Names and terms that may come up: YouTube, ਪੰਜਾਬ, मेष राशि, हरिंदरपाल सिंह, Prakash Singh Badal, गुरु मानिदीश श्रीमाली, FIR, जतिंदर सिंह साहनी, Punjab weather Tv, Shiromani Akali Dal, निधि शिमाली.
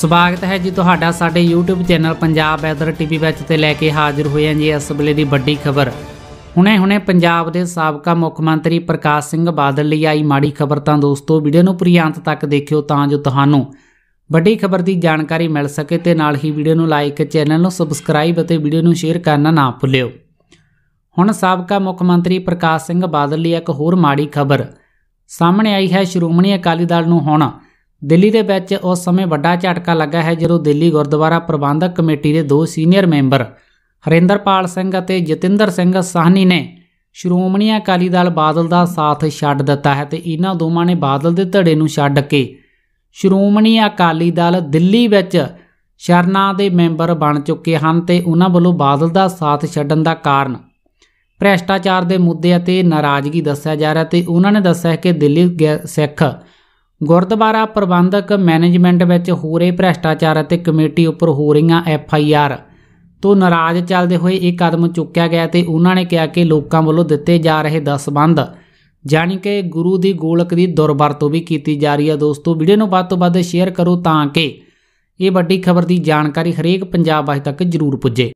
स्वागत है जी तुहाडा साडे YouTube channel Punjab weather TV विच ते लैके हाजिर होए हैं जी इस वेले दी वड्डी खबर। हुणे हुणे पंजाब दे साबका मुख्यमंत्री प्रकाश सिंह बादल लई आई माड़ी खबर, तां दोस्तों वीडियो नूं पूरी अंत तक देखियो तां जो तुहानूं वड्डी खबर दी जानकारी मिल सके ते नाल ही वीडियो नूं लाइक, चैनल नूं सबसक्राइब अते वीडियो नूं शेयर करना ना भुल्लिओ। हुण साबका मुख्यमंत्री प्रकाश सिंह बादल लई इक होर माड़ी खबर सामने आई है। श्रोमणी अकाली दल नूं हुण दिल्ली दे विच उस समय वड्डा झटका लगा है जदों दिल्ली गुरद्वारा प्रबंधक कमेटी के दो सीनियर मैंबर हरिंदरपाल सिंह ते जतिंदर सिंह साहनी ने श्रोमणी अकाली दल बादल का साथ छड्ड दिता है ते इन्हां दोवां ने बादल दे धड़े नूं छड्ड के श्रोमणी अकाली दल दिल्ली विच शरना दे मैंबर बन चुके हैं ते उन्हां वल्लों बादल का साथ छड्डण दा कारण भ्रिष्टाचार के मुद्दे ते नाराज़गी दस्सिया जा रहा है। तो उन्होंने दस्सिया कि दिल्ली सिख गुरद्वारा प्रबंधक मैनेजमेंट विच हो रहे भ्रिष्टाचार ते कमेटी उपर हो रही FIR तो नाराज़ चलते हुए एक कदम चुकया गया। तो उन्होंने कहा कि लोगों वालों दिते जा रहे दसबंध जानी कि गुरु की गोलक की दुरवरतों भी की जा रही है। दोस्तों वीडियो नूं वध तों वध शेयर करो ताकि ये वड्डी खबर की जानकारी हरेक पंजाब वासी तक जरूर पुजे।